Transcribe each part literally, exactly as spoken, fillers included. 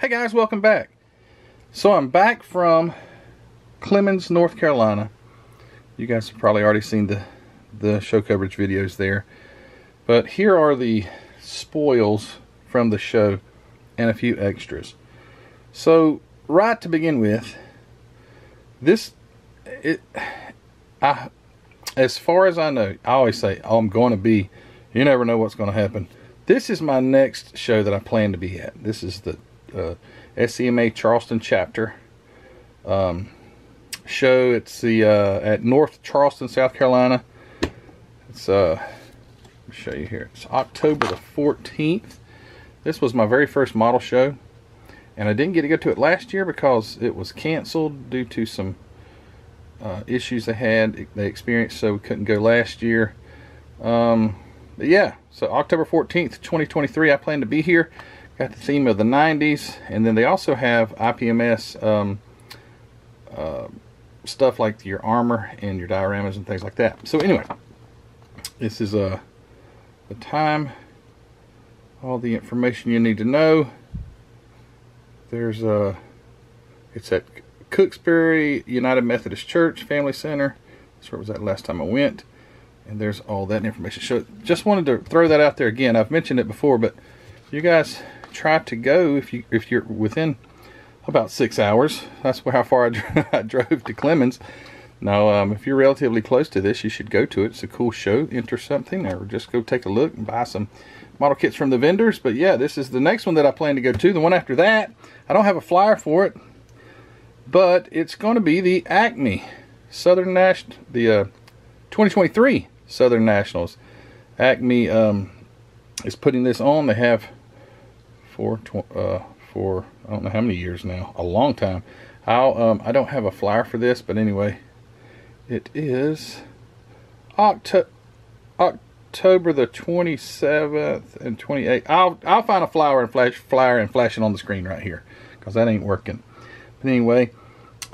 Hey guys, welcome back. So I'm back from Clemens, North Carolina. You guys have probably already seen the, the show coverage videos there. But here are the spoils from the show and a few extras. So right to begin with, this, it, I, as far as I know, I always say, oh, I'm going to be, you never know what's going to happen. This is my next show that I plan to be at. This is the uh, S C M A Charleston chapter um, show. It's the uh, at North Charleston, South Carolina. It's uh, let me show you here. It's October the fourteenth. This was my very first model show, and I didn't get to go to it last year because it was canceled due to some uh, issues they had they experienced, so we couldn't go last year. Um, But yeah, so October fourteenth, twenty twenty-three, I plan to be here. Got the theme of the nineties, and then they also have I P M S um, uh, stuff like your armor and your dioramas and things like that. So anyway, this is uh, the time, all the information you need to know. There's uh, it's at Cooksbury United Methodist Church Family Center. That's where it was at last time I went. And there's all that information. So just wanted to throw that out there again. I've mentioned it before, but you guys try to go if you if you're within about six hours. That's how far I, I drove to Clemens. Now, um, if you're relatively close to this, you should go to it. It's a cool show. Enter something, or just go take a look and buy some model kits from the vendors. But yeah, this is the next one that I plan to go to. The one after that, I don't have a flyer for it, but it's going to be the Acme Southern Nash, the uh, twenty twenty-three. Southern Nationals. Acme um, is putting this on. They have for uh, for I don't know how many years now, a long time. I'll um, I don't have a flyer for this, but anyway, it is Octo October the twenty-seventh and twenty-eighth. I'll I'll find a flyer and flash flyer and flash it on the screen right here because that ain't working. But anyway,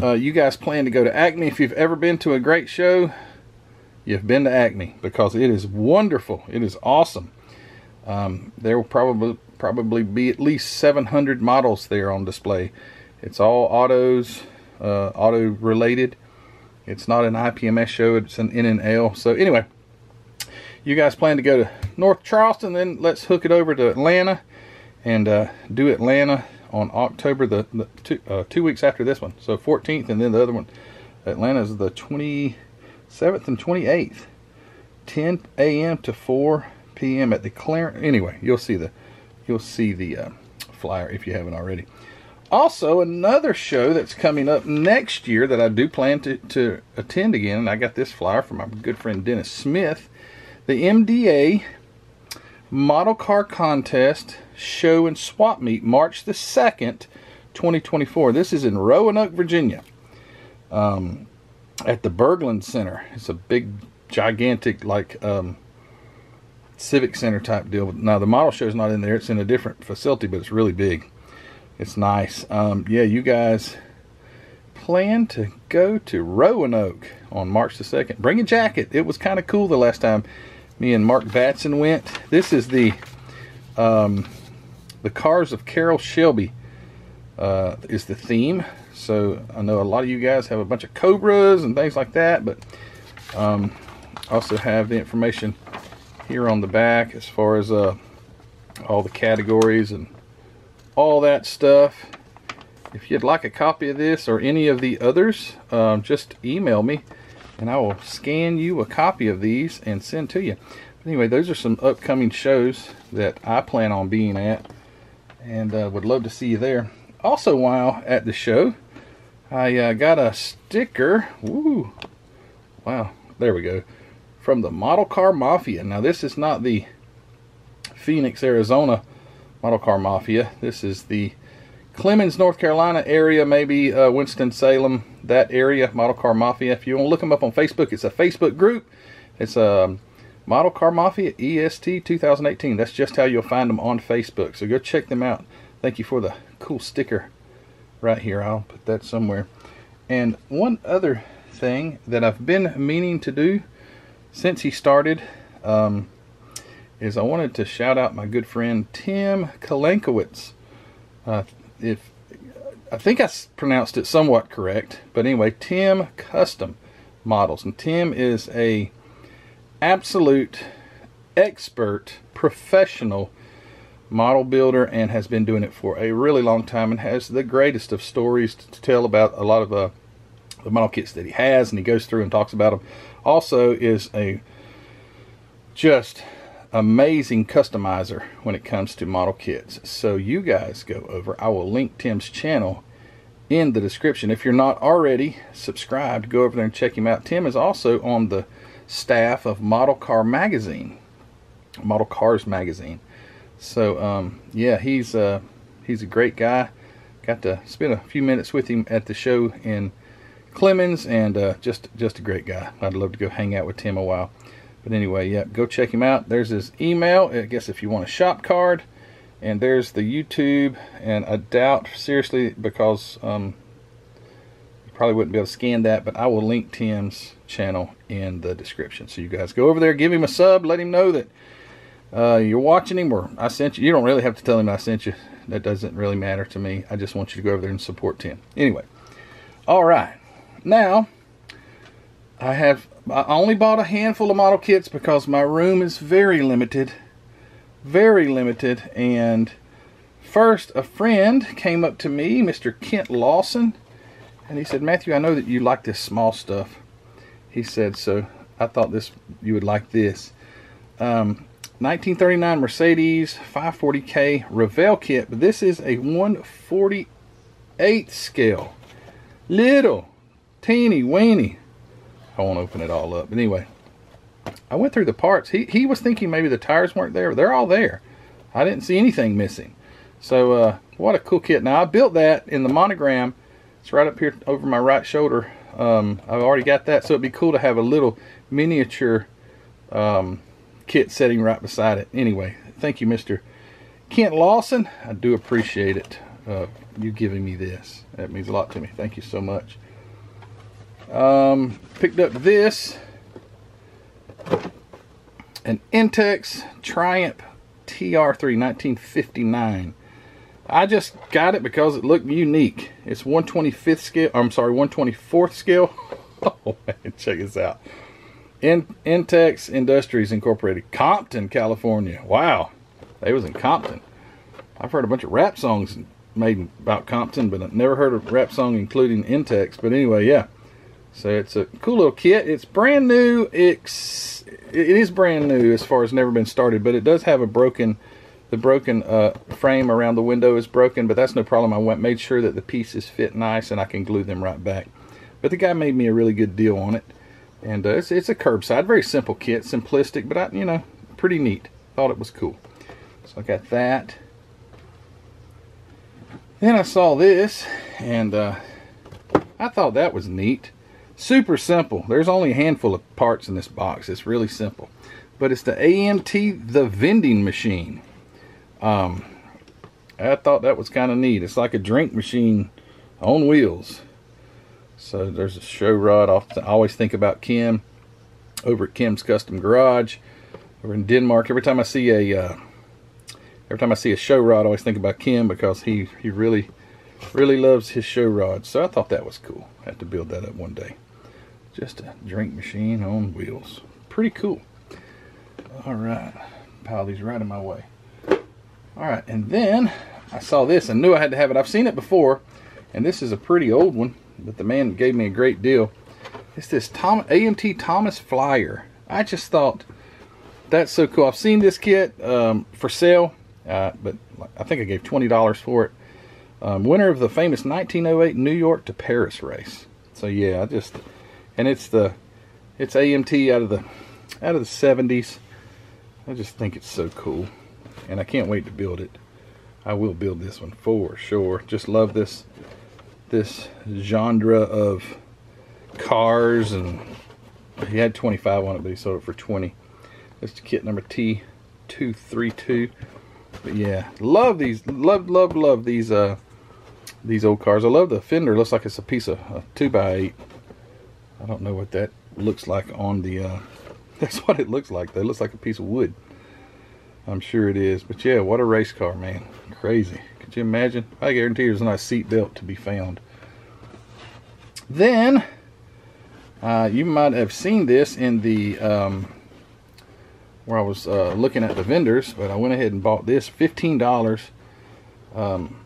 uh, you guys plan to go to Acme if you've ever been to a great show. You've been to Acme because it is wonderful. It is awesome. Um, there will probably probably be at least seven hundred models there on display. It's all autos, uh, auto related. It's not an I P M S show. It's an N N L. So anyway, you guys plan to go to North Charleston, then let's hook it over to Atlanta and uh, do Atlanta on October the, the two, uh, two weeks after this one. So fourteenth, and then the other one. Atlanta is the twenty-seventh and twenty-eighth, ten A M to four P M at the Clarence. Anyway, you'll see the you'll see the uh, flyer if you haven't already. Also, another show that's coming up next year that I do plan to, to attend again, and I got this flyer from my good friend Dennis Smith, the M D A Model Car Contest Show and Swap Meet, March the second, twenty twenty-four. This is in Roanoke, Virginia. Um, at the Berglund Center. It's a big, gigantic, like, um, civic center type deal. Now, the model show is not in there. It's in a different facility, but it's really big. It's nice. Um, yeah, you guys plan to go to Roanoke on March the second. Bring a jacket. It was kind of cool the last time me and Mark Batson went. This is the, um, the cars of Carroll Shelby uh, is the theme. So I know a lot of you guys have a bunch of Cobras and things like that, but um, also have the information here on the back as far as uh, all the categories and all that stuff. If you'd like a copy of this or any of the others, um, just email me and I will scan you a copy of these and send to you. But anyway, those are some upcoming shows that I plan on being at, and uh, would love to see you there. Also, while at the show, I uh, got a sticker. Woo! Wow, there we go. From the Model Car Mafia. Now, this is not the Phoenix, Arizona Model Car Mafia. This is the Clemens, North Carolina area, maybe uh, Winston-Salem, that area, Model Car Mafia. If you want to look them up on Facebook, it's a Facebook group. It's um, Model Car Mafia E S T twenty eighteen. That's just how you'll find them on Facebook. So go check them out. Thank you for the cool sticker right here. I'll put that somewhere. And one other thing that I've been meaning to do since he started um, is I wanted to shout out my good friend Tim Kalenkiewicz. Uh, if I think I pronounced it somewhat correct, but anyway, Tim Custom Models, and Tim is a absolute expert professional model builder and has been doing it for a really long time and has the greatest of stories to tell about a lot of uh, the model kits that he has, and he goes through and talks about them. Also is a just amazing customizer when it comes to model kits. So you guys go over, I will link Tim's channel in the description. If you're not already subscribed, go over there and check him out. Tim is also on the staff of Model Car Magazine, Model Cars Magazine. So um, yeah, he's uh, he's a great guy. Got to spend a few minutes with him at the show in Clemens, and uh, just just a great guy. I'd love to go hang out with Tim a while. But anyway, yeah, go check him out. There's his email, I guess, if you want a shop card. And there's the YouTube, and I doubt, seriously, because um, you probably wouldn't be able to scan that, but I will link Tim's channel in the description. So you guys go over there, give him a sub, let him know that uh, you're watching him, or I sent you. You don't really have to tell him I sent you. That doesn't really matter to me. I just want you to go over there and support Tim. Anyway, all right. Now, I have I only bought a handful of model kits because my room is very limited, very limited. And first, a friend came up to me, Mister Kent Lawson, and he said, "Matthew, I know that you like this small stuff." He said, "So I thought this you would like this um, nineteen thirty-nine Mercedes five forty K Revell kit, but this is a one forty-eighth scale, little teeny weeny." I won't open it all up. But anyway, I went through the parts. He, he was thinking maybe the tires weren't there. They're all there. I didn't see anything missing. So uh, what a cool kit. Now, I built that in the Monogram. It's right up here over my right shoulder. Um, I've already got that. So it'd be cool to have a little miniature um, kit sitting right beside it. Anyway, thank you, Mister Kent Lawson. I do appreciate it. Uh, you giving me this. That means a lot to me. Thank you so much. Um, picked up this, an Intex Triumph T R three nineteen fifty-nine. I just got it because it looked unique. It's one twenty-fifth scale, I'm sorry, one twenty-fourth scale. Oh man, check this out. In Intex Industries Incorporated, Compton, California. Wow, they was in Compton. I've heard a bunch of rap songs made about Compton, but I've never heard a rap song including Intex. But anyway, yeah. So it's a cool little kit. It's brand new. It's, it is brand new as far as never been started, but it does have a broken, the broken uh, frame around the window is broken, but that's no problem. I went, made sure that the pieces fit nice and I can glue them right back. But the guy made me a really good deal on it. And uh, it's, it's a curbside, very simple kit, simplistic, but I, you know, pretty neat. Thought it was cool. So I got that. Then I saw this and uh, I thought that was neat. Super simple. There's only a handful of parts in this box. It's really simple, but it's the A M T, the vending machine. Um, I thought that was kind of neat. It's like a drink machine on wheels. So there's a show rod. I always think about Kim over at Kim's Custom Garage over in Denmark. Every time I see a uh, every time I see a show rod, I always think about Kim because he he really really loves his show rod. So I thought that was cool. I have to build that up one day. Just a drink machine on wheels. Pretty cool. All right. Pile these right in my way. All right. And then I saw this and knew I had to have it. I've seen it before. And this is a pretty old one. But the man gave me a great deal. It's this Tom, A M T Thomas Flyer. I just thought that's so cool. I've seen this kit um, for sale. Uh, but I think I gave twenty dollars for it. Um, winner of the famous nineteen oh eight New York to Paris race. So yeah, I just, and it's the, it's A M T out of the, out of the seventies. I just think it's so cool, and I can't wait to build it. I will build this one for sure. Just love this, this genre of cars, and he had twenty-five on it, but he sold it for twenty. That's the kit number T two three two. But yeah, love these, love, love, love these, uh, these old cars. I love the fender. It looks like it's a piece of a two by eight. I don't know what that looks like on the, uh, that's what it looks like. That looks like a piece of wood. I'm sure it is. But yeah, what a race car, man. Crazy. Could Could you imagine? I guarantee there's not a seat belt to be found. Then uh, you might have seen this in the um, where I was uh, looking at the vendors, but I went ahead and bought this fifteen dollars um,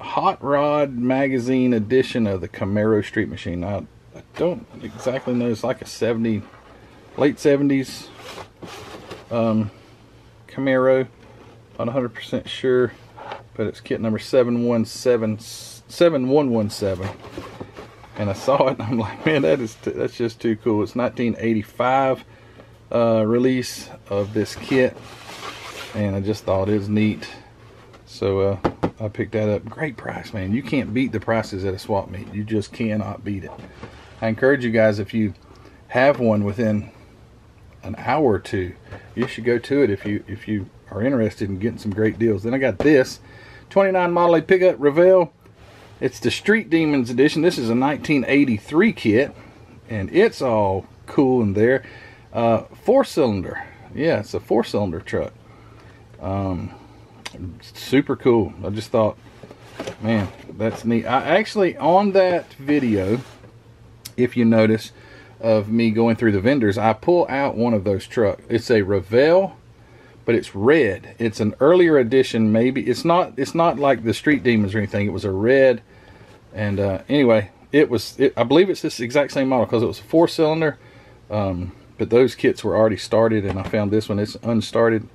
Hot Rod Magazine edition of the Camaro Street Machine. I, I don't exactly know, it's like a seventy late seventies um, Camaro. Not one hundred percent sure, but it's kit number seven one seven seven one one seven, and I saw it and I'm like, man, that is t that's just too cool. It's nineteen eighty-five uh, release of this kit, and I just thought it was neat, so uh, I picked that up. Great price, man. You can't beat the prices at a swap meet. You just cannot beat it. I encourage you guys, if you have one within an hour or two, you should go to it if you if you are interested in getting some great deals. Then I got this twenty-nine Model A pickup Revell. It's the Street Demons edition. This is a nineteen eighty-three kit, and it's all cool in there. Uh, four-cylinder. Yeah, it's a four-cylinder truck. Um, super cool. I just thought, man, that's neat. I actually, on that video, if you notice, of me going through the vendors, I pull out one of those trucks. It's a Revell, but it's red. It's an earlier edition, maybe. It's not it's not like the Street Demons or anything. It was a red, and uh, anyway, it was it, I believe it's this exact same model because it was a four-cylinder, um, but those kits were already started, and I found this one. It's an unstarted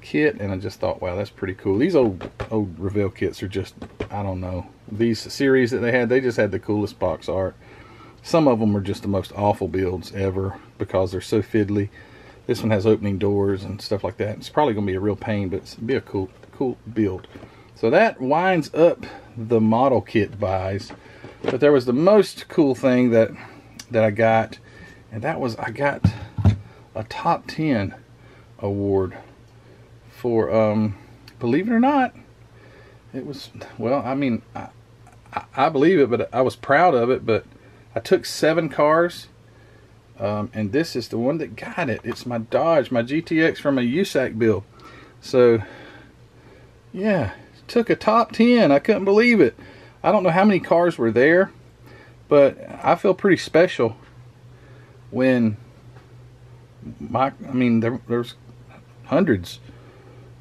kit, and I just thought, wow, that's pretty cool. These old old Revell kits are just, I don't know, these series that they had, they just had the coolest box art. Some of them are just the most awful builds ever because they're so fiddly. This one has opening doors and stuff like that. It's probably going to be a real pain, but it's be a cool, cool build. So that winds up the model kit buys. But there was the most cool thing that that I got, and that was I got a top ten award for, um, believe it or not, it was, well, I mean, I, I believe it, but I was proud of it. But I took seven cars. Um, and this is the one that got it. It's my Dodge, my G T X from a U S A C build. So, yeah, took a top ten. I couldn't believe it. I don't know how many cars were there, but I feel pretty special when my, I mean, there, there's hundreds,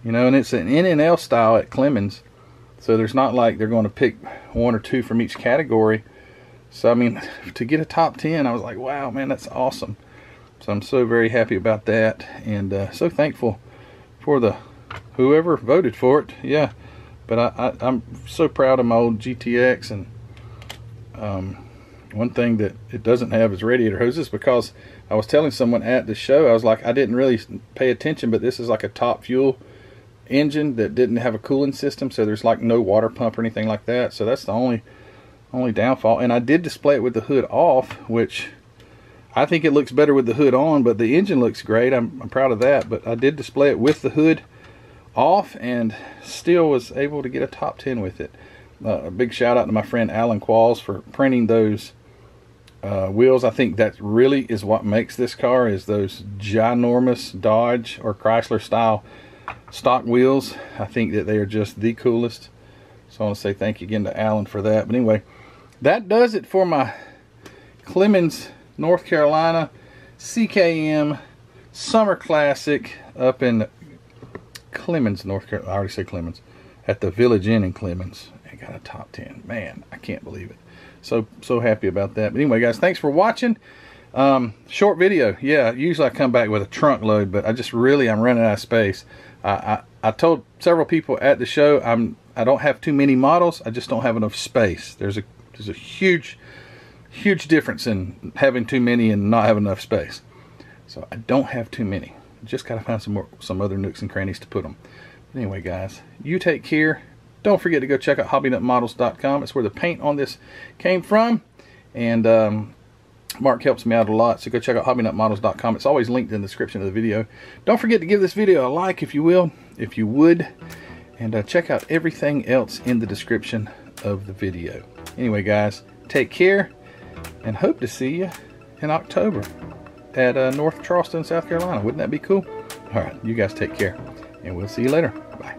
you know, and it's an N N L style at Clemens. So there's not like they're going to pick one or two from each category. So, I mean, to get a top ten, I was like, wow, man, that's awesome. So, I'm so very happy about that, and uh, so thankful for the whoever voted for it. Yeah, but I, I, I'm so proud of my old G T X, and um, one thing that it doesn't have is radiator hoses, because I was telling someone at the show, I was like, I didn't really pay attention, but this is like a top fuel engine that didn't have a cooling system, so there's like no water pump or anything like that. So, that's the only... only downfall. And I did display it with the hood off, which I think it looks better with the hood on, but the engine looks great. I'm, I'm proud of that, but I did display it with the hood off and still was able to get a top ten with it. Uh, a big shout out to my friend Alan Qualls for printing those uh, wheels. I think that really is what makes this car, is those ginormous Dodge or Chrysler style stock wheels. I think that they are just the coolest. So I want to say thank you again to Alan for that. But anyway, that does it for my Clemens, North Carolina C K M Summer Classic up in Clemens, North Carolina. I already said Clemens. At the Village Inn in Clemens. I got a top ten. Man, I can't believe it. So, so happy about that. But anyway, guys, thanks for watching. Um, short video. Yeah, usually I come back with a trunk load, but I just really, I'm running out of space. I, I, I told several people at the show, I'm, I don't have too many models. I just don't have enough space. There's a There's a huge, huge difference in having too many and not having enough space. So I don't have too many. Just got to find some more, some other nooks and crannies to put them. Anyway, guys, you take care. Don't forget to go check out Hobby Nut Models dot com. It's where the paint on this came from. And um, Mark helps me out a lot. So go check out Hobby Nut Models dot com. It's always linked in the description of the video. Don't forget to give this video a like if you will, if you would. And uh, check out everything else in the description of the video. Anyway, guys, take care, and hope to see you in October at uh, North Charleston, South Carolina. Wouldn't that be cool? All right, you guys take care, and we'll see you later. Bye.